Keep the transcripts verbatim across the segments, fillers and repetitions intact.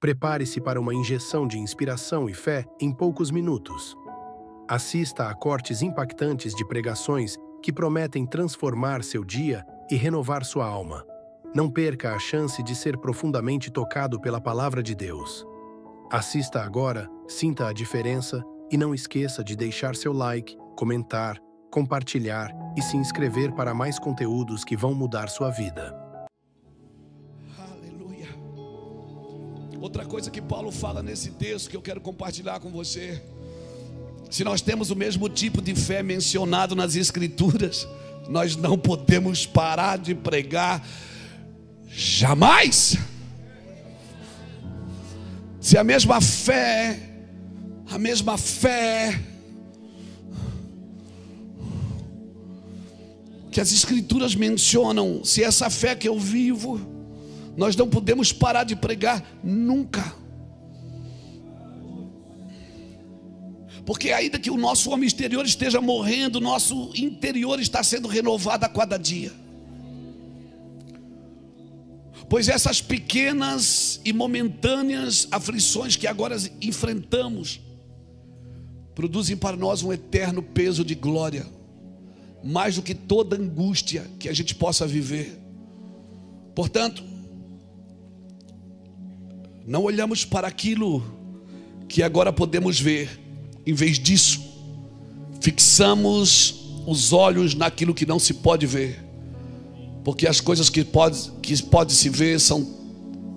Prepare-se para uma injeção de inspiração e fé em poucos minutos. Assista a cortes impactantes de pregações que prometem transformar seu dia e renovar sua alma. Não perca a chance de ser profundamente tocado pela palavra de Deus. Assista agora, sinta a diferença e não esqueça de deixar seu like, comentar, compartilhar e se inscrever para mais conteúdos que vão mudar sua vida. Aleluia! Outra coisa que Paulo fala nesse texto que eu quero compartilhar com você. Se nós temos o mesmo tipo de fé mencionado nas Escrituras, nós não podemos parar de pregar jamais. Se a mesma fé, a mesma fé que as Escrituras mencionam, se essa fé que eu vivo, nós não podemos parar de pregar nunca. Porque ainda que o nosso homem exterior esteja morrendo, o nosso interior está sendo renovado a cada dia. Pois essas pequenas e momentâneas aflições que agora enfrentamos produzem para nós um eterno peso de glória, mais do que toda angústia que a gente possa viver. Portanto, não olhamos para aquilo que agora podemos ver. Em vez disso, fixamos os olhos naquilo que não se pode ver, porque as coisas que pode, que pode se ver são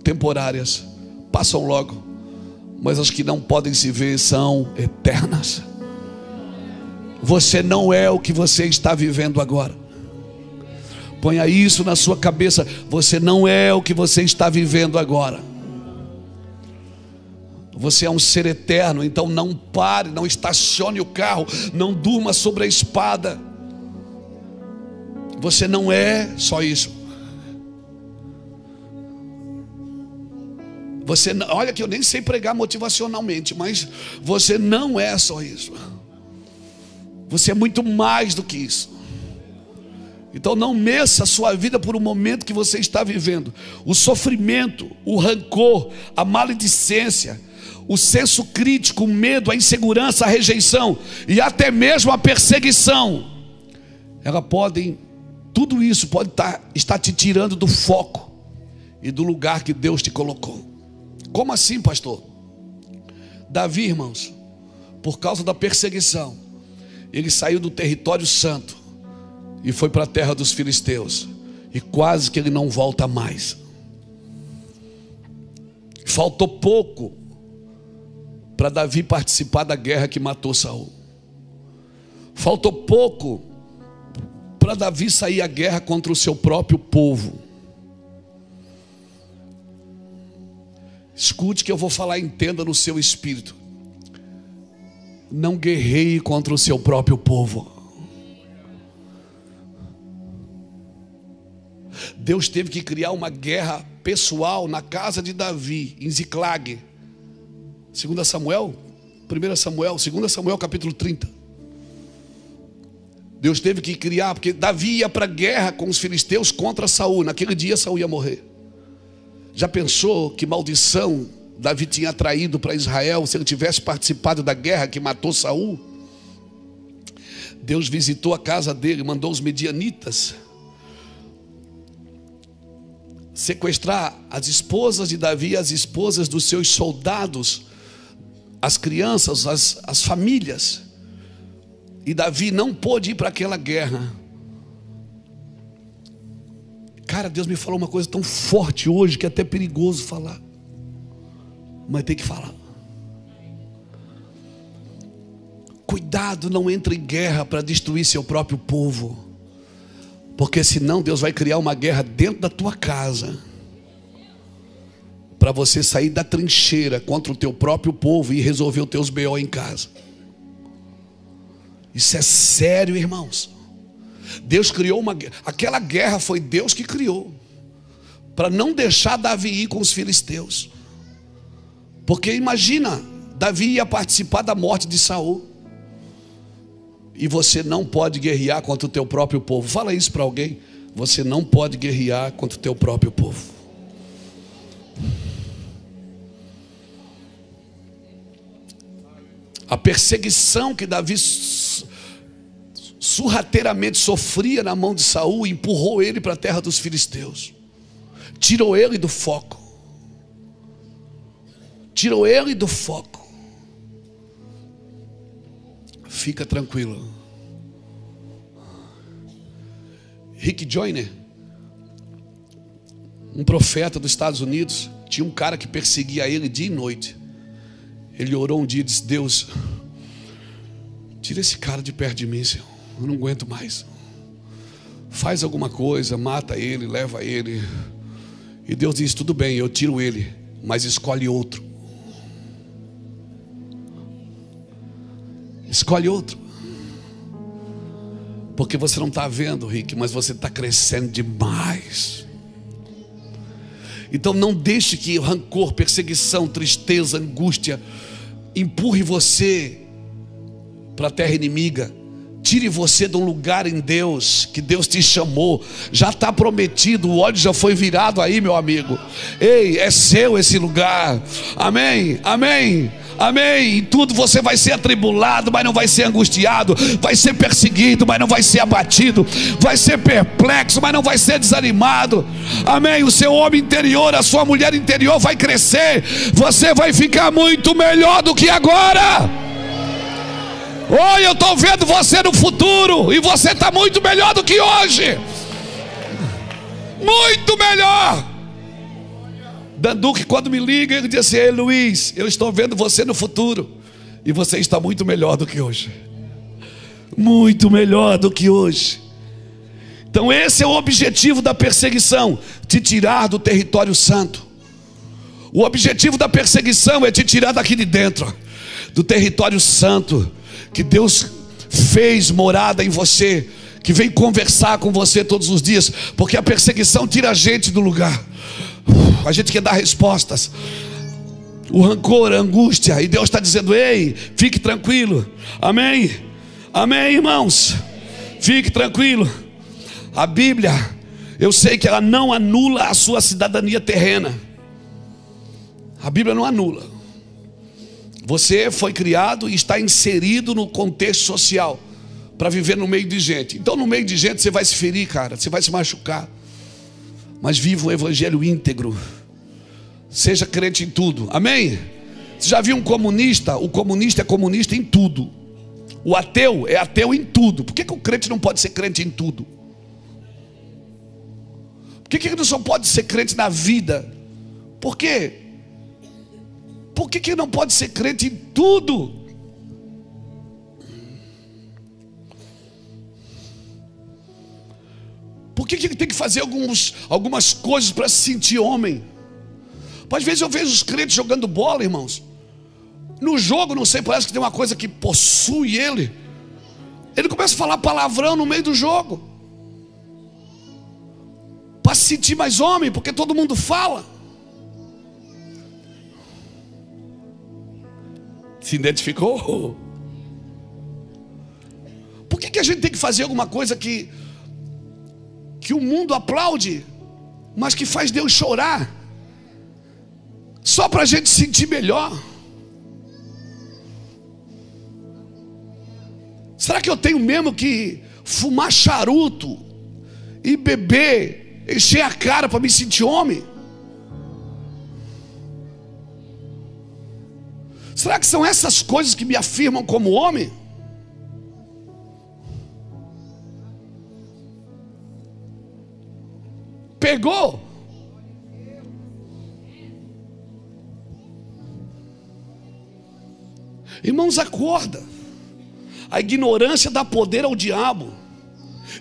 temporárias, passam logo, mas as que não podem se ver são eternas. Você não é o que você está vivendo agora. Ponha isso na sua cabeça. Você não é o que você está vivendo agora. Você é um ser eterno, então não pare, não estacione o carro, não durma sobre a espada. Você não é só isso. Você não, olha que eu nem sei pregar motivacionalmente, mas você não é só isso. Você é muito mais do que isso. Então não meça a sua vida por um momento que você está vivendo. O sofrimento, o rancor, a maledicência, o senso crítico, o medo, a insegurança, a rejeição e até mesmo a perseguição, ela podem, tudo isso pode estar, estar te tirando do foco e do lugar que Deus te colocou. Como assim, pastor? Davi, irmãos, por causa da perseguição, ele saiu do território santo e foi para a terra dos filisteus, e quase que ele não volta mais. Faltou pouco para Davi participar da guerra que matou Saul. Faltou pouco para Davi sair à guerra contra o seu próprio povo. Escute que eu vou falar, entenda no seu espírito. Não guerreie contra o seu próprio povo. Deus teve que criar uma guerra pessoal na casa de Davi, em Ziclague. Segunda Samuel, primeira Samuel, segunda Samuel capítulo trinta. Deus teve que criar, porque Davi ia para a guerra com os filisteus contra Saul. Naquele dia Saul ia morrer. Já pensou que maldição Davi tinha traído para Israel se ele tivesse participado da guerra que matou Saul? Deus visitou a casa dele, mandou os medianitas sequestrar as esposas de Davi, as esposas dos seus soldados, as crianças, as, as famílias. E Davi não pôde ir para aquela guerra. Cara, Deus me falou uma coisa tão forte hoje que é até perigoso falar, mas tem que falar. Cuidado, não entre em guerra para destruir seu próprio povo, porque senão Deus vai criar uma guerra dentro da tua casa para você sair da trincheira contra o teu próprio povo e resolver os teus B O em casa. Isso é sério, irmãos. Deus criou uma guerra. Aquela guerra foi Deus que criou para não deixar Davi ir com os filisteus. Porque imagina, Davi ia participar da morte de Saul. E você não pode guerrear contra o teu próprio povo. Fala isso para alguém. Você não pode guerrear contra o teu próprio povo. a perseguição que Davi sorrateiramente sofria na mão de Saul empurrou ele para a terra dos filisteus, tirou ele do foco, tirou ele do foco. Fica tranquilo. Rick Joyner, um profeta dos Estados Unidos, tinha um cara que perseguia ele dia e noite. Ele orou um dia e disse: Deus, tira esse cara de perto de mim, Senhor, eu não aguento mais. Faz alguma coisa, mata ele, leva ele. E Deus disse: tudo bem, eu tiro ele, mas escolhe outro. Escolhe outro. Porque você não está vendo, Rick, mas você está crescendo demais. Então não deixe que rancor, perseguição, tristeza, angústia empurre você para a terra inimiga. Tire você de um lugar em Deus, que Deus te chamou. Já está prometido, o óleo já foi virado aí, meu amigo. Ei, é seu esse lugar. Amém, amém, amém. Em tudo você vai ser atribulado, mas não vai ser angustiado. Vai ser perseguido, mas não vai ser abatido. Vai ser perplexo, mas não vai ser desanimado. Amém, o seu homem interior, a sua mulher interior vai crescer. Você vai ficar muito melhor do que agora. Oh, eu estou vendo você no futuro, e você está muito melhor do que hoje. Muito melhor. Danduque, quando me liga, ele diz assim: Ei, Luiz, eu estou vendo você no futuro, e você está muito melhor do que hoje. Muito melhor do que hoje. Então esse é o objetivo da perseguição: te tirar do território santo. O objetivo da perseguição é te tirar daqui de dentro, do território santo que Deus fez morada em você, que vem conversar com você todos os dias. Porque a perseguição tira a gente do lugar. Uf, a gente quer dar respostas. O rancor, a angústia. E Deus está dizendo: ei, fique tranquilo. Amém? Amém, irmãos? Fique tranquilo. A Bíblia, eu sei que ela não anula a sua cidadania terrena. A Bíblia não anula. Você foi criado e está inserido no contexto social para viver no meio de gente. Então no meio de gente você vai se ferir, cara, você vai se machucar. Mas viva o evangelho íntegro. Seja crente em tudo. Amém? Você já viu um comunista? O comunista é comunista em tudo. O ateu é ateu em tudo. Por que que o crente não pode ser crente em tudo? Por que que ele só pode ser crente na vida? Por quê? Por que que não pode ser crente em tudo? Por que que ele tem que fazer alguns, algumas coisas para se sentir homem? Às vezes eu vejo os crentes jogando bola, irmãos. No jogo, não sei, parece que tem uma coisa que possui ele. Ele começa a falar palavrão no meio do jogo para se sentir mais homem, porque todo mundo fala. Se identificou? Por que que a gente tem que fazer alguma coisa que que o mundo aplaude, mas que faz Deus chorar, só para a gente se sentir melhor? Será que eu tenho mesmo que fumar charuto e beber, encher a cara para me sentir homem? Será que são essas coisas que me afirmam como homem? Pegou? Irmãos, acorda. A ignorância dá poder ao diabo.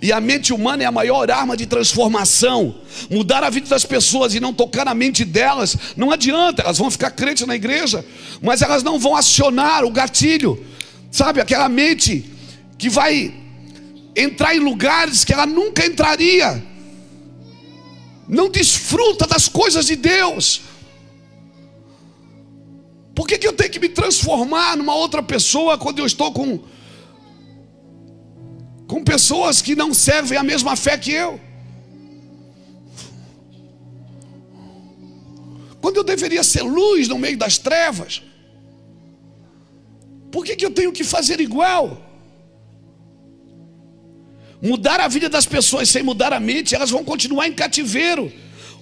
E a mente humana é a maior arma de transformação. Mudar a vida das pessoas e não tocar na mente delas não adianta. Elas vão ficar crentes na igreja, mas elas não vão acionar o gatilho. Sabe, aquela mente que vai entrar em lugares que ela nunca entraria. Não desfruta das coisas de Deus. Por que que eu tenho que me transformar numa outra pessoa quando eu estou com... com pessoas que não servem a mesma fé que eu? Quando eu deveria ser luz no meio das trevas. Por que que eu tenho que fazer igual? Mudar a vida das pessoas sem mudar a mente, elas vão continuar em cativeiro.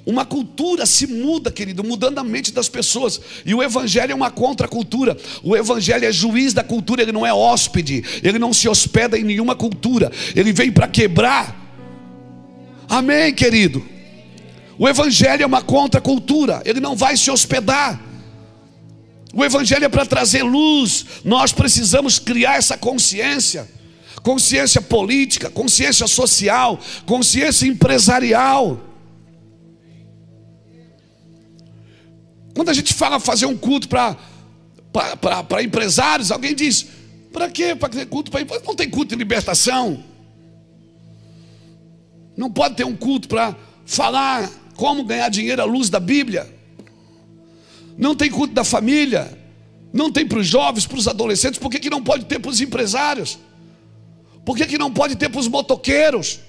Uma cultura se muda, querido, mudando a mente das pessoas. E o evangelho é uma contracultura. O evangelho é juiz da cultura, ele não é hóspede. Ele não se hospeda em nenhuma cultura. Ele veio para quebrar. Amém, querido? O evangelho é uma contracultura. Ele não vai se hospedar. O evangelho é para trazer luz. Nós precisamos criar essa consciência. Consciência política, consciência social, consciência empresarial. Quando a gente fala fazer um culto para empresários, alguém diz: para quê? Para ter culto para empresários? Não tem culto de libertação. Não pode ter um culto para falar como ganhar dinheiro à luz da Bíblia. Não tem culto da família. Não tem para os jovens, para os adolescentes. Por que que não pode ter para os empresários? Por que que não pode ter para os motoqueiros?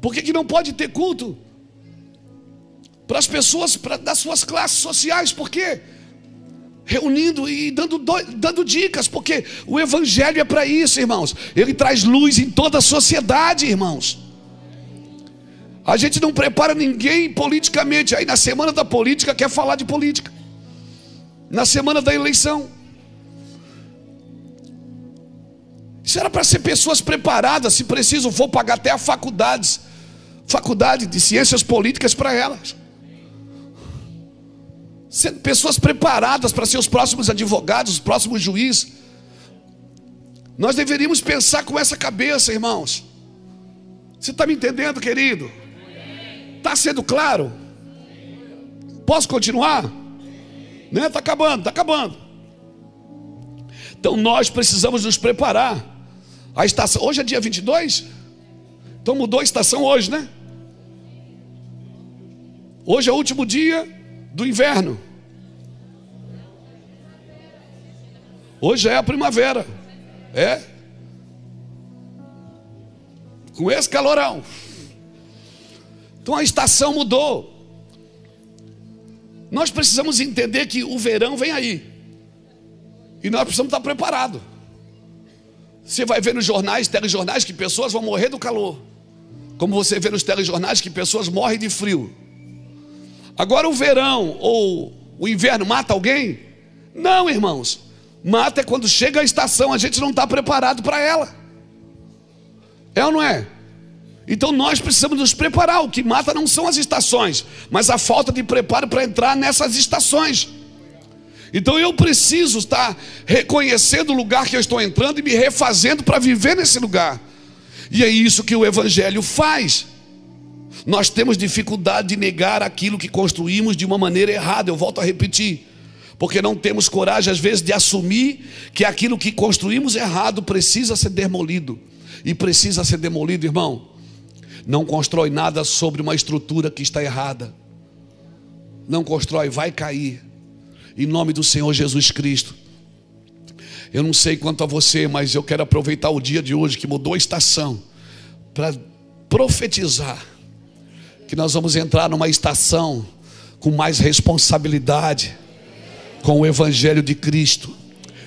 Por que que não pode ter culto para as pessoas pra, das suas classes sociais? Por quê? Reunindo e dando, dando dicas, porque o evangelho é para isso, irmãos. Ele traz luz em toda a sociedade, irmãos. A gente não prepara ninguém politicamente. Aí na semana da política quer falar de política. Na semana da eleição. Isso era para ser pessoas preparadas. Se preciso for pagar até a faculdades, faculdade de ciências políticas para elas. Sendo pessoas preparadas para ser os próximos advogados, os próximos juízes. Nós deveríamos pensar com essa cabeça, irmãos. Você está me entendendo, querido? Está sendo claro? Posso continuar? Né? Está acabando, está acabando. Então nós precisamos nos preparar. A estação, hoje é dia vinte e dois? Então mudou a estação hoje, né? Hoje é o último dia do inverno. Hoje é a primavera. É? Com esse calorão. Então a estação mudou. Nós precisamos entender que o verão vem aí. E nós precisamos estar preparados. Você vai ver nos jornais, telejornais, que pessoas vão morrer do calor. Como você vê nos telejornais que pessoas morrem de frio. Agora o verão ou o inverno mata alguém? Não, irmãos. Mata é quando chega a estação, a gente não está preparado para ela. É ou não é? Então nós precisamos nos preparar. O que mata não são as estações, mas a falta de preparo para entrar nessas estações. Então eu preciso estar reconhecendo o lugar que eu estou entrando e me refazendo para viver nesse lugar. E é isso que o evangelho faz. Nós temos dificuldade de negar aquilo que construímos de uma maneira errada. Eu volto a repetir. Porque não temos coragem às vezes de assumir que aquilo que construímos errado precisa ser demolido. E precisa ser demolido, irmão. Não constrói nada sobre uma estrutura que está errada. Não constrói, vai cair. Em nome do Senhor Jesus Cristo. Eu não sei quanto a você, mas eu quero aproveitar o dia de hoje, que mudou a estação, para profetizar que nós vamos entrar numa estação com mais responsabilidade com o evangelho de Cristo,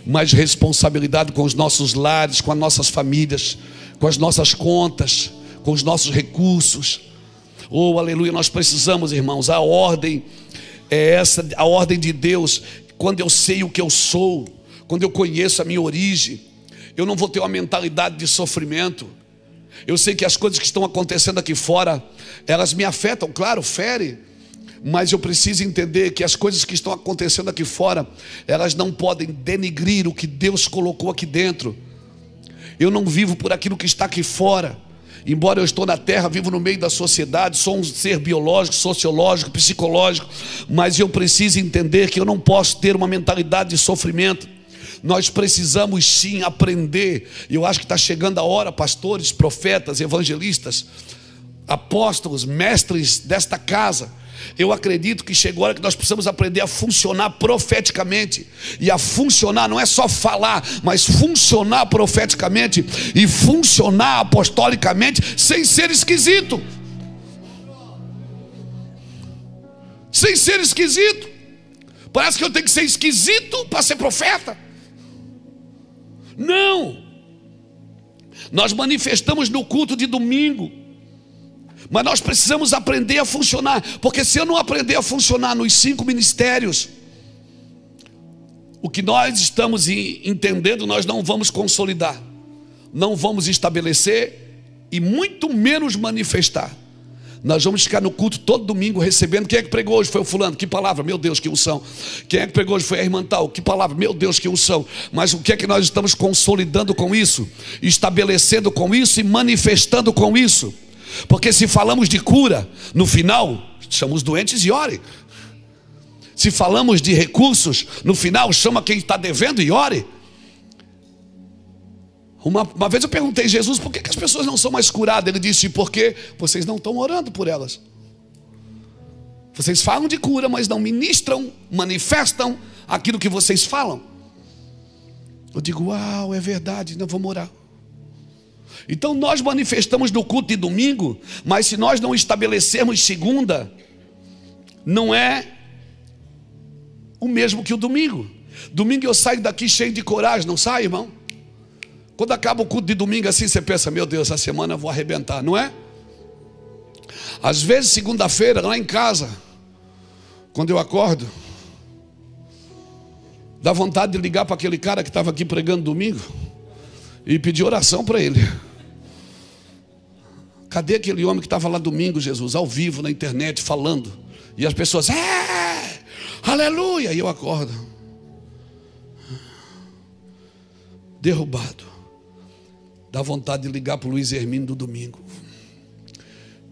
mais responsabilidade com os nossos lares, com as nossas famílias, com as nossas contas, com os nossos recursos. Oh, aleluia, nós precisamos, irmãos, a ordem é essa, a ordem de Deus. Quando eu sei o que eu sou, quando eu conheço a minha origem, eu não vou ter uma mentalidade de sofrimento. Eu sei que as coisas que estão acontecendo aqui fora, elas me afetam, claro, fere, mas eu preciso entender que as coisas que estão acontecendo aqui fora, elas não podem denigrir o que Deus colocou aqui dentro. Eu não vivo por aquilo que está aqui fora. Embora eu estou na terra, vivo no meio da sociedade, sou um ser biológico, sociológico, psicológico, mas eu preciso entender que eu não posso ter uma mentalidade de sofrimento. Nós precisamos sim aprender. Eu acho que está chegando a hora, pastores, profetas, evangelistas, apóstolos, mestres desta casa. Eu acredito que chegou a hora que nós precisamos aprender a funcionar profeticamente. E a funcionar não é só falar, mas funcionar profeticamente e funcionar apostolicamente sem ser esquisito. sem ser esquisito. Parece que eu tenho que ser esquisito para ser profeta. Não. Nós manifestamos no culto de domingo, mas nós precisamos aprender a funcionar, porque se eu não aprender a funcionar nos cinco ministérios, o que nós estamos entendendo, nós não vamos consolidar, não vamos estabelecer e muito menos manifestar. Nós vamos ficar no culto todo domingo recebendo. Quem é que pregou hoje? Foi o fulano. Que palavra? Meu Deus, que unção. Quem é que pregou hoje? Foi a irmã tal. Que palavra? Meu Deus, que unção. Mas o que é que nós estamos consolidando com isso? Estabelecendo com isso e manifestando com isso. Porque se falamos de cura, no final, chama os doentes e ore. Se falamos de recursos, no final, chama quem está devendo e ore. Uma, uma vez eu perguntei a Jesus, por que, que as pessoas não são mais curadas? Ele disse, porque vocês não estão orando por elas. Vocês falam de cura, mas não ministram, manifestam aquilo que vocês falam. Eu digo, uau, é verdade, não vamos orar. Então nós manifestamos no culto de domingo, mas se nós não estabelecermos segunda, não é o mesmo que o domingo. Domingo eu saio daqui cheio de coragem, não sai, irmão? Quando acaba o culto de domingo assim, você pensa, meu Deus, essa semana eu vou arrebentar, não é? Às vezes, segunda-feira, lá em casa, quando eu acordo, dá vontade de ligar para aquele cara que estava aqui pregando domingo e pedir oração para ele. Cadê aquele homem que estava lá domingo, Jesus, ao vivo, na internet, falando? E as pessoas, é, aleluia, e eu acordo. Derrubado. Dá vontade de ligar para o Luiz Herminio do domingo.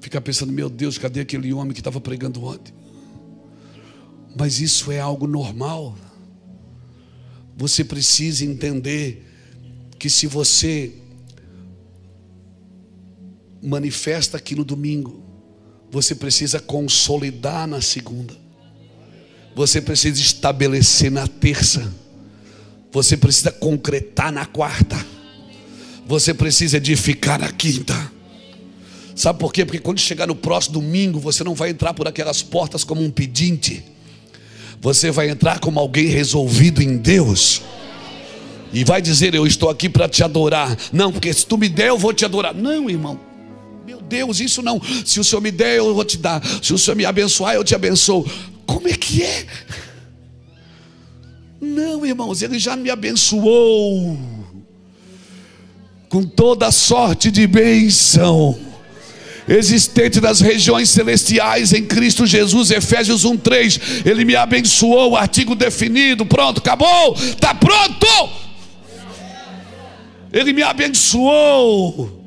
Fica pensando, meu Deus, cadê aquele homem que estava pregando ontem? Mas isso é algo normal. Você precisa entender que se você manifesta aqui no domingo, você precisa consolidar na segunda. Você precisa estabelecer na terça. Você precisa concretar na quarta. Você precisa edificar na quinta. Sabe por quê? Porque quando chegar no próximo domingo, você não vai entrar por aquelas portas como um pedinte. Você vai entrar como alguém resolvido em Deus. E vai dizer, eu estou aqui para te adorar. Não, porque se tu me der, eu vou te adorar. Não, irmão. Meu Deus, isso não. Se o Senhor me der, eu vou te dar. Se o Senhor me abençoar, eu te abençoo. Como é que é? Não, irmãos, Ele já me abençoou com toda sorte de bênção existente nas regiões celestiais em Cristo Jesus, Efésios um, três. Ele me abençoou, artigo definido, pronto, acabou, está pronto. Ele me abençoou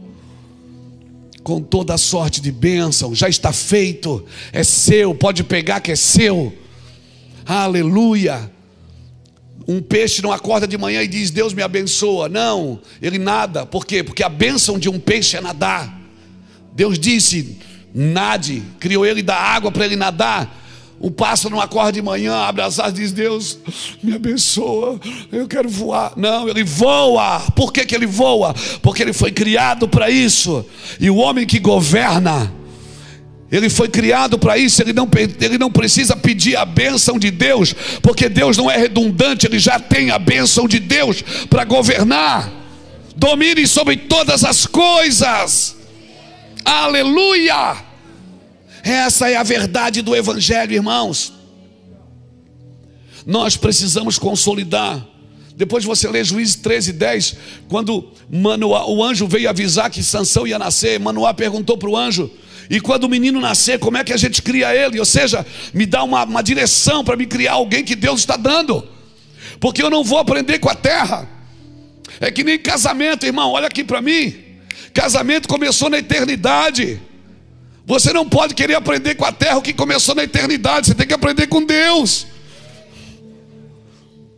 com toda sorte de bênção, já está feito, é seu, pode pegar que é seu, aleluia. Um peixe não acorda de manhã e diz, Deus me abençoa. Não, ele nada. Por quê? Porque a bênção de um peixe é nadar. Deus disse, nade. Criou ele da água para ele nadar. O pássaro não acorda de manhã, abre as asas e diz, Deus me abençoa, eu quero voar. Não, ele voa. Por que que ele voa? Porque ele foi criado para isso. E o homem que governa, ele foi criado para isso, ele não, ele não precisa pedir a bênção de Deus, porque Deus não é redundante, ele já tem a bênção de Deus para governar. Domine sobre todas as coisas. Aleluia! Essa é a verdade do Evangelho, irmãos. Nós precisamos consolidar. Depois você lê Juízes treze, dez, quando Manoá, o anjo veio avisar que Sansão ia nascer, Manoá perguntou para o anjo, e quando o menino nascer, como é que a gente cria ele? Ou seja, me dá uma, uma direção para me criar alguém que Deus está dando. Porque eu não vou aprender com a terra. É que nem casamento, irmão, olha aqui para mim. Casamento começou na eternidade. Você não pode querer aprender com a terra o que começou na eternidade. Você tem que aprender com Deus.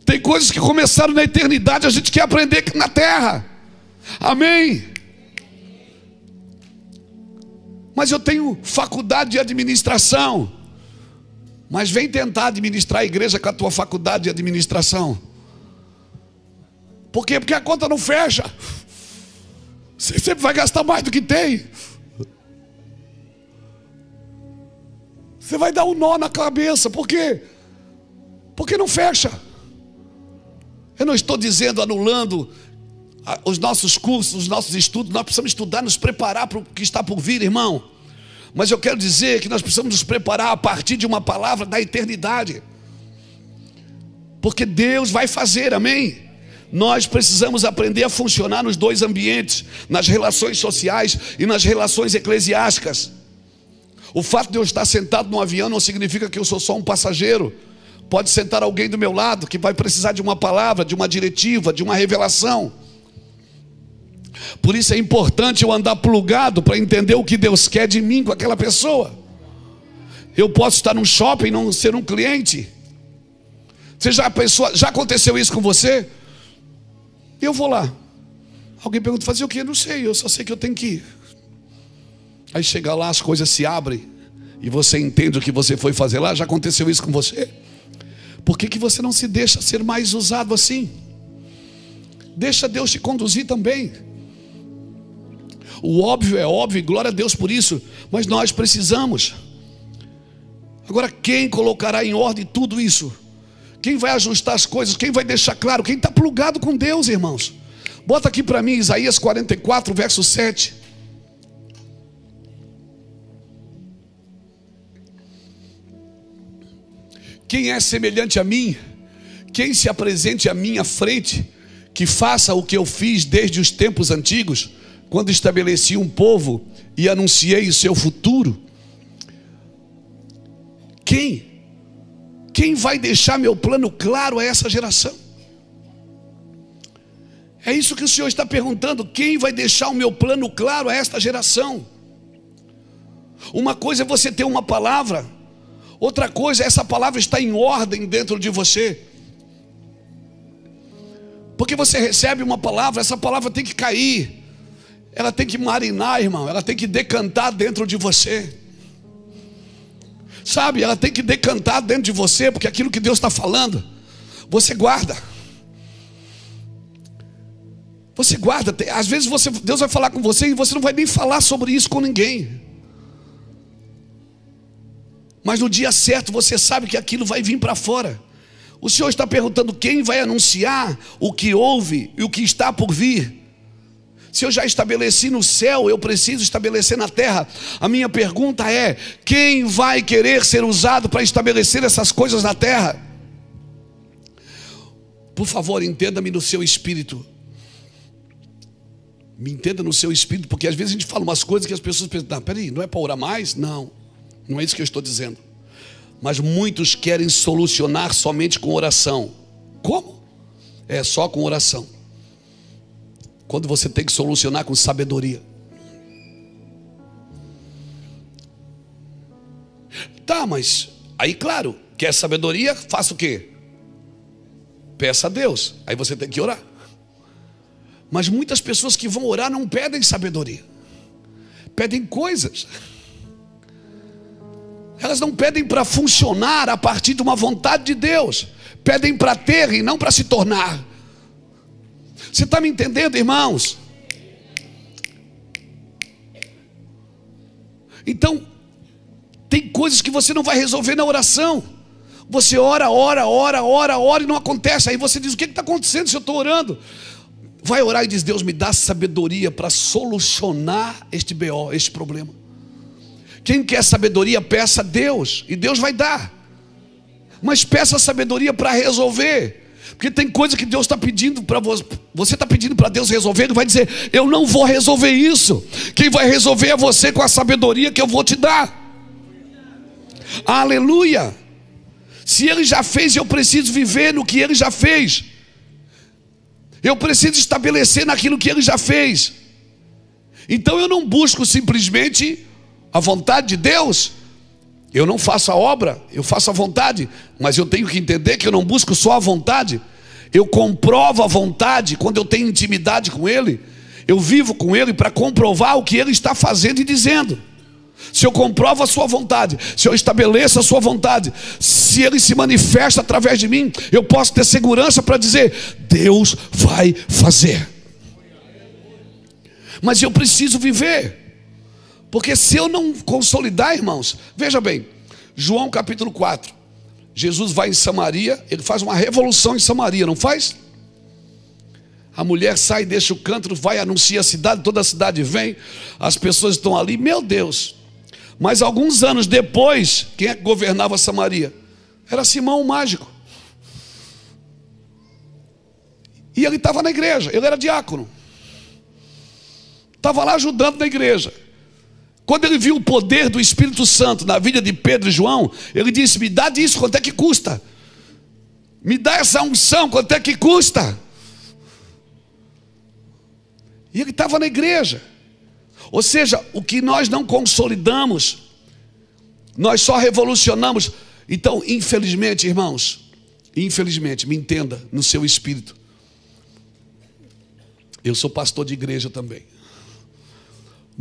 Tem coisas que começaram na eternidade, a gente quer aprender na terra. Amém? Mas eu tenho faculdade de administração. Mas vem tentar administrar a igreja com a tua faculdade de administração. Por quê? Porque a conta não fecha. Você sempre vai gastar mais do que tem. Você vai dar um nó na cabeça. Por quê? Porque não fecha. Eu não estou dizendo, anulando os nossos cursos, os nossos estudos. Nós precisamos estudar, nos preparar para o que está por vir, irmão. Mas eu quero dizer que nós precisamos nos preparar a partir de uma palavra da eternidade. Porque Deus vai fazer, amém? Nós precisamos aprender a funcionar nos dois ambientes, nas relações sociais e nas relações eclesiásticas. O fato de eu estar sentado no avião não significa que eu sou só um passageiro. Pode sentar alguém do meu lado que vai precisar de uma palavra, de uma diretiva, de uma revelação. Por isso é importante eu andar plugado para entender o que Deus quer de mim com aquela pessoa. Eu posso estar num shopping e não ser um cliente. Você já pensou, já aconteceu isso com você? Eu vou lá. Alguém pergunta, fazer o quê? Não sei, eu só sei que eu tenho que ir. Aí chega lá, as coisas se abrem e você entende o que você foi fazer lá. Já aconteceu isso com você? Por que que você não se deixa ser mais usado assim? Deixa Deus te conduzir também. O óbvio é óbvio, glória a Deus por isso, mas nós precisamos. Agora, quem colocará em ordem tudo isso? Quem vai ajustar as coisas? Quem vai deixar claro? Quem está plugado com Deus, irmãos? Bota aqui para mim, Isaías quarenta e quatro, verso sete. Quem é semelhante a mim? Quem se apresente à minha frente, que faça o que eu fiz desde os tempos antigos, quando estabeleci um povo e anunciei o seu futuro. Quem? Quem vai deixar meu plano claro a essa geração? É isso que o Senhor está perguntando. Quem vai deixar o meu plano claro a esta geração? Uma coisa é você ter uma palavra, outra coisa é essa palavra estar em ordem dentro de você. Porque você recebe uma palavra, essa palavra tem que cair, ela tem que marinar, irmão, ela tem que decantar dentro de você, sabe, ela tem que decantar dentro de você, porque aquilo que Deus está falando, você guarda, você guarda, às vezes você, Deus vai falar com você e você não vai nem falar sobre isso com ninguém, mas no dia certo você sabe que aquilo vai vir para fora. O Senhor está perguntando quem vai anunciar o que houve e o que está por vir. Se eu já estabeleci no céu, eu preciso estabelecer na terra. A minha pergunta é: quem vai querer ser usado para estabelecer essas coisas na terra? Por favor, entenda-me no seu espírito. Me entenda no seu espírito, porque às vezes a gente fala umas coisas que as pessoas pensam, não, peraí, não é para orar mais? Não, não é isso que eu estou dizendo. Mas muitos querem solucionar somente com oração. Como? É só com oração. Quando você tem que solucionar com sabedoria. Tá, mas aí claro, quer sabedoria, faça o quê? Peça a Deus, aí você tem que orar. Mas muitas pessoas que vão orar não pedem sabedoria, pedem coisas. Elas não pedem para funcionar a partir de uma vontade de Deus, pedem para ter e não para se tornar. Você está me entendendo, irmãos? Então, tem coisas que você não vai resolver na oração. Você ora, ora, ora, ora, ora e não acontece. Aí você diz, o que está acontecendo se eu estou orando? Vai orar e diz, Deus, me dá sabedoria para solucionar este B O, este problema. Quem quer sabedoria, peça a Deus. E Deus vai dar. Mas peça sabedoria para resolver. Porque tem coisa que Deus está pedindo para você, você está pedindo para Deus resolver, Ele vai dizer, eu não vou resolver isso, quem vai resolver é você com a sabedoria que eu vou te dar. Aleluia! Se Ele já fez, eu preciso viver no que Ele já fez, eu preciso estabelecer naquilo que Ele já fez. Então eu não busco simplesmente a vontade de Deus. Eu não faço a obra, eu faço a vontade, mas eu tenho que entender que eu não busco só a vontade, eu comprovo a vontade quando eu tenho intimidade com Ele, eu vivo com Ele para comprovar o que Ele está fazendo e dizendo. Se eu comprovo a sua vontade, se eu estabeleço a sua vontade, se Ele se manifesta através de mim, eu posso ter segurança para dizer, Deus vai fazer. Mas eu preciso viver. Porque se eu não consolidar, irmãos, veja bem, João capítulo quatro. Jesus vai em Samaria, ele faz uma revolução em Samaria, não faz? A mulher sai, deixa o cântaro, vai, anuncia a cidade, toda a cidade vem, as pessoas estão ali, meu Deus. Mas alguns anos depois, quem é que governava Samaria? Era Simão o Mágico. E ele estava na igreja, ele era diácono. Estava lá ajudando na igreja. Quando ele viu o poder do Espírito Santo na vida de Pedro e João, ele disse, me dá disso, quanto é que custa? Me dá essa unção, quanto é que custa? E ele estava na igreja. Ou seja, o que nós não consolidamos, nós só revolucionamos. Então, infelizmente, irmãos, infelizmente, me entenda no seu espírito. Eu sou pastor de igreja também.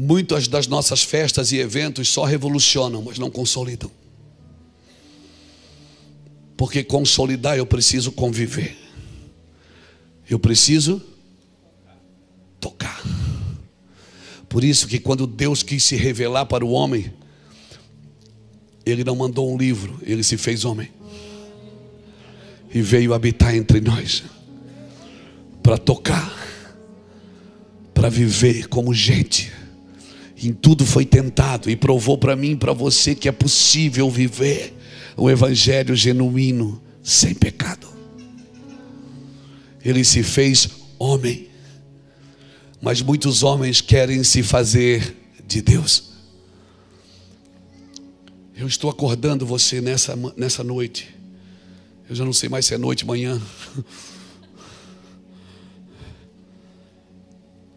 Muitas das nossas festas e eventos só revolucionam, mas não consolidam. Porque consolidar eu preciso conviver. Eu preciso tocar. Por isso que quando Deus quis se revelar para o homem, Ele não mandou um livro, Ele se fez homem. E veio habitar entre nós. Para tocar. Para viver como gente. Em tudo foi tentado e provou para mim e para você que é possível viver o evangelho genuíno sem pecado. Ele se fez homem, mas muitos homens querem se fazer de Deus. Eu estou acordando você nessa, nessa noite. Eu já não sei mais se é noite, manhã.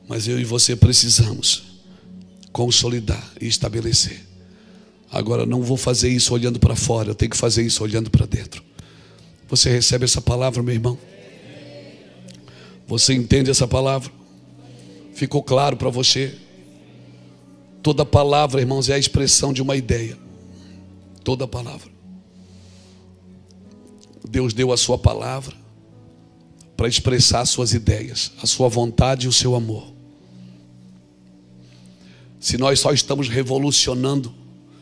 Mas eu e você precisamos consolidar e estabelecer. Agora não vou fazer isso olhando para fora, eu tenho que fazer isso olhando para dentro. Você recebe essa palavra, meu irmão? Você entende essa palavra? Ficou claro para você? Toda palavra, irmãos, é a expressão de uma ideia. Toda palavra. Deus deu a sua palavra para expressar as suas ideias, a sua vontade e o seu amor. Se nós só estamos revolucionando,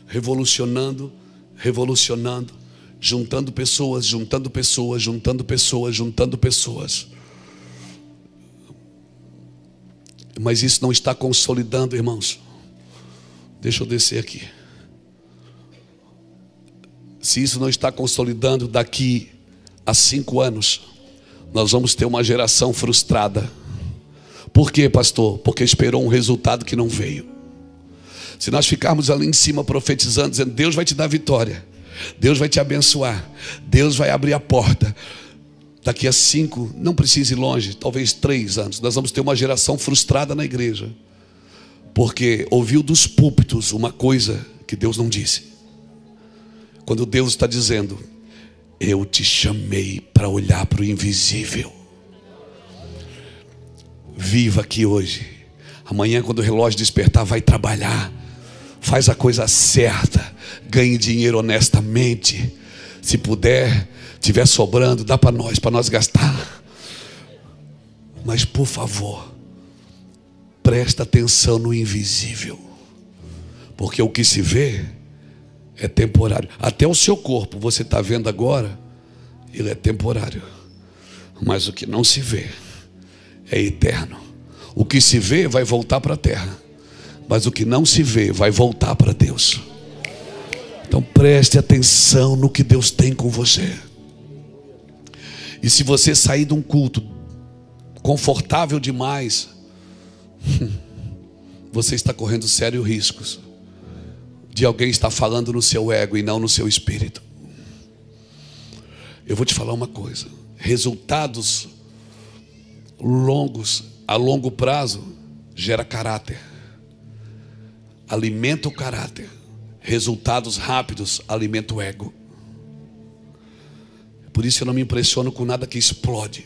revolucionando, revolucionando, juntando pessoas, juntando pessoas, juntando pessoas, juntando pessoas. Mas isso não está consolidando, irmãos. Deixa eu descer aqui. Se isso não está consolidando, daqui a cinco anos, nós vamos ter uma geração frustrada. Por quê, pastor? Porque esperou um resultado que não veio. Se nós ficarmos ali em cima profetizando, dizendo, Deus vai te dar vitória, Deus vai te abençoar, Deus vai abrir a porta. Daqui a cinco, não precisa ir longe, talvez três anos, nós vamos ter uma geração frustrada na igreja. Porque ouviu dos púlpitos uma coisa que Deus não disse. Quando Deus está dizendo, eu te chamei para olhar para o invisível. Viva aqui hoje. Amanhã, quando o relógio despertar, vai trabalhar. Faz a coisa certa, ganhe dinheiro honestamente, se puder, tiver sobrando, dá para nós, para nós gastar. Mas por favor, presta atenção no invisível, porque o que se vê é temporário. Até o seu corpo, você está vendo agora, ele é temporário, mas o que não se vê é eterno. O que se vê vai voltar para a terra, mas o que não se vê vai voltar para Deus. Então preste atenção no que Deus tem com você. E se você sair de um culto confortável demais, você está correndo sérios riscos de alguém estar falando no seu ego e não no seu espírito. Eu vou te falar uma coisa: resultados longos, a longo prazo, gera caráter. Alimenta o caráter. Resultados rápidos alimenta o ego. Por isso eu não me impressiono com nada que explode.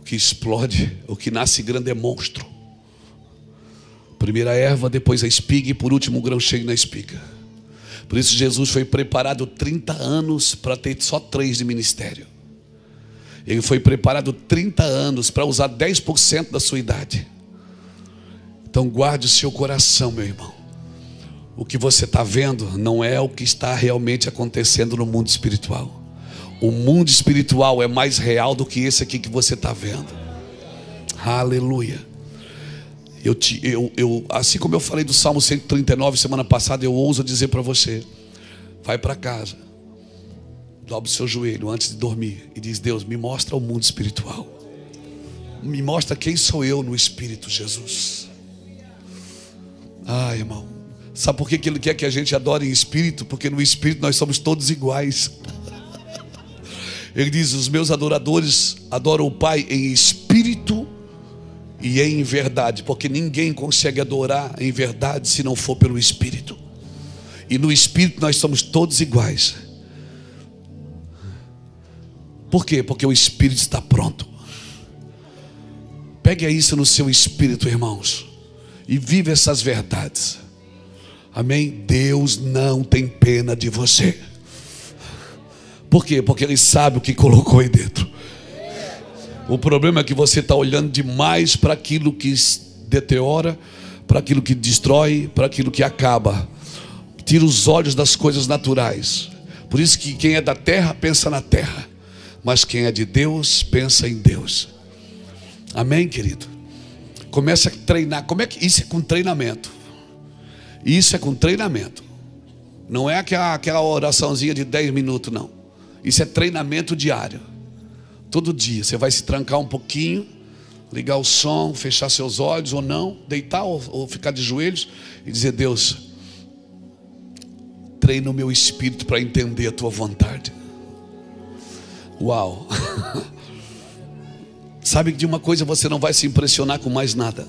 O que explode, o que nasce grande é monstro. Primeiro a erva, depois a espiga e por último o grão cheio na espiga. Por isso Jesus foi preparado trinta anos para ter só três de ministério. Ele foi preparado trinta anos para usar dez por cento da sua idade. Então guarde o seu coração, meu irmão. O que você está vendo não é o que está realmente acontecendo no mundo espiritual. O mundo espiritual é mais real do que esse aqui que você está vendo. Aleluia. Eu te, eu, eu, assim como eu falei do Salmo cento e trinta e nove semana passada, eu ouso dizer para você: vai para casa, dobra o seu joelho antes de dormir e diz: Deus, me mostra o mundo espiritual. Me mostra quem sou eu no Espírito, Jesus. Ah, irmão, sabe por que Ele quer que a gente adore em espírito? Porque no espírito nós somos todos iguais. Ele diz: os meus adoradores adoram o Pai em espírito e em verdade, porque ninguém consegue adorar em verdade se não for pelo espírito. E no espírito nós somos todos iguais. Por quê? Porque o espírito está pronto. Pegue isso no seu espírito, irmãos, e vive essas verdades. Amém? Deus não tem pena de você. Por quê? Porque Ele sabe o que colocou aí dentro. O problema é que você está olhando demais para aquilo que deteriora, para aquilo que destrói, para aquilo que acaba. Tira os olhos das coisas naturais. Por isso que quem é da terra, pensa na terra. Mas quem é de Deus, pensa em Deus. Amém, querido? Começa a treinar. Como é que... Isso é com treinamento. Isso é com treinamento. Não é aquela, aquela oraçãozinha de dez minutos, não. Isso é treinamento diário. Todo dia você vai se trancar um pouquinho, ligar o som, fechar seus olhos ou não, deitar ou, ou ficar de joelhos e dizer: Deus, treina o meu espírito para entender a tua vontade. Uau. Sabe que de uma coisa você não vai se impressionar com mais nada.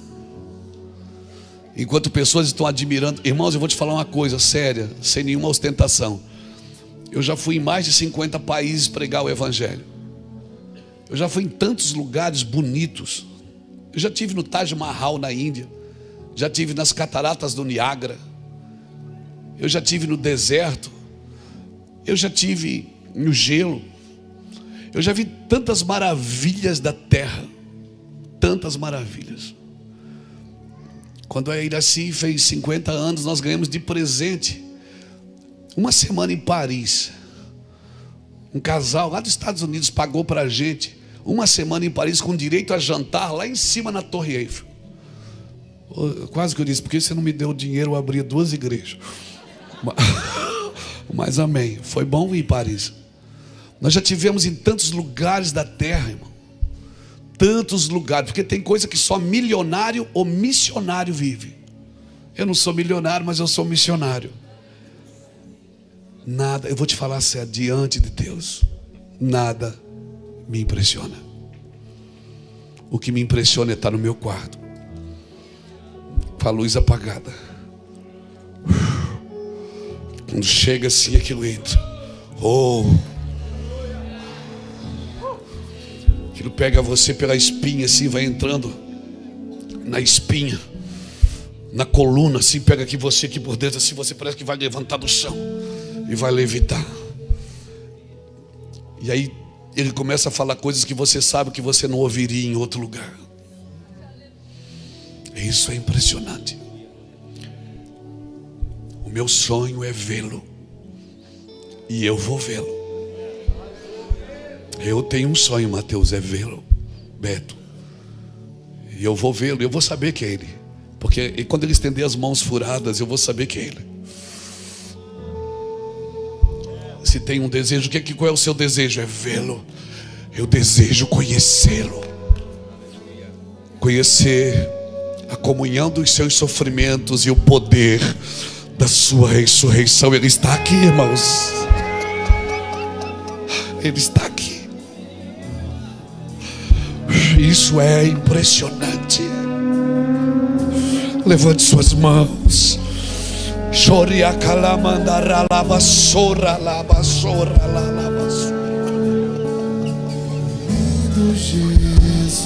Enquanto pessoas estão admirando, irmãos, eu vou te falar uma coisa séria, sem nenhuma ostentação. Eu já fui em mais de cinquenta países pregar o evangelho. Eu já fui em tantos lugares bonitos. Eu já tive no Taj Mahal na Índia, já tive nas cataratas do Niágara, eu já tive no deserto, eu já tive no gelo. Eu já vi tantas maravilhas da terra, tantas maravilhas. Quando a Iraci fez cinquenta anos, nós ganhamos de presente uma semana em Paris. Um casal lá dos Estados Unidos pagou para a gente uma semana em Paris com direito a jantar lá em cima na Torre Eiffel. Quase que eu disse: por que você não me deu dinheiro? Eu abria duas igrejas. Mas amém, foi bom ir em Paris. Nós já tivemos em tantos lugares da terra, irmão. Tantos lugares, porque tem coisa que só milionário ou missionário vive. Eu não sou milionário, mas eu sou missionário. Nada, eu vou te falar sério, diante de Deus, nada me impressiona. O que me impressiona é estar no meu quarto, com a luz apagada. Quando chega assim, aquilo entra. Oh... Aquilo pega você pela espinha assim, vai entrando na espinha, na coluna assim, pega aqui você aqui por dentro assim, você parece que vai levantar do chão e vai levitar. E aí Ele começa a falar coisas que você sabe que você não ouviria em outro lugar. Isso é impressionante. O meu sonho é vê-lo, e eu vou vê-lo. Eu tenho um sonho, Mateus, é vê-lo, Beto. E eu vou vê-lo, eu vou saber que é Ele. Porque quando Ele estender as mãos furadas, eu vou saber que é Ele. Se tem um desejo, que, qual é o seu desejo? É vê-lo. Eu desejo conhecê-lo. Conhecer a comunhão dos seus sofrimentos e o poder da sua ressurreição. Ele está aqui, irmãos. Ele está aqui. Isso é impressionante. Levante suas mãos. Chore a calamanda lava sora lava sora lava sora. Do Jesus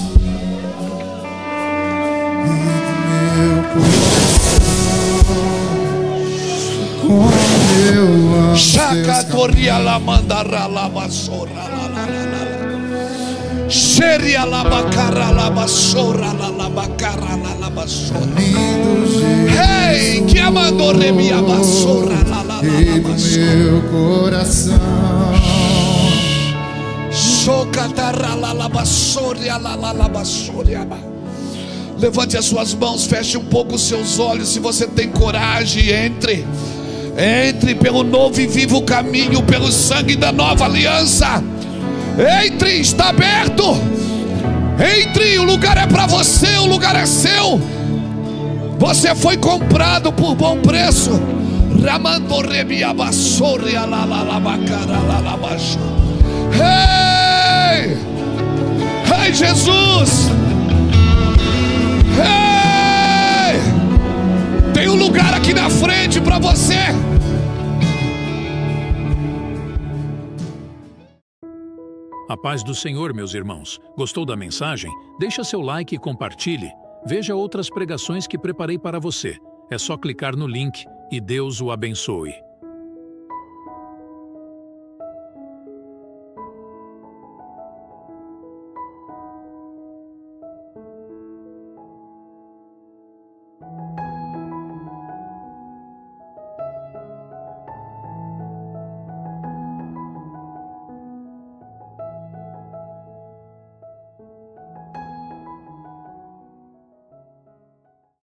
e do meu coração, como eu chacadoria la mandara lava sora. Seria la bacara la basora la la bacara la la basora. Hey, que amando e do meu coração. Levante as suas mãos, feche um pouco os seus olhos. Se você tem coragem, entre. Entre pelo novo e vivo caminho, pelo sangue da nova aliança. Entre, está aberto. Entre, o lugar é para você, o lugar é seu. Você foi comprado por bom preço. Ei, ei, Jesus. Ei, tem um lugar aqui na frente para você. A paz do Senhor, meus irmãos. Gostou da mensagem? Deixa seu like e compartilhe. Veja outras pregações que preparei para você. É só clicar no link e Deus o abençoe.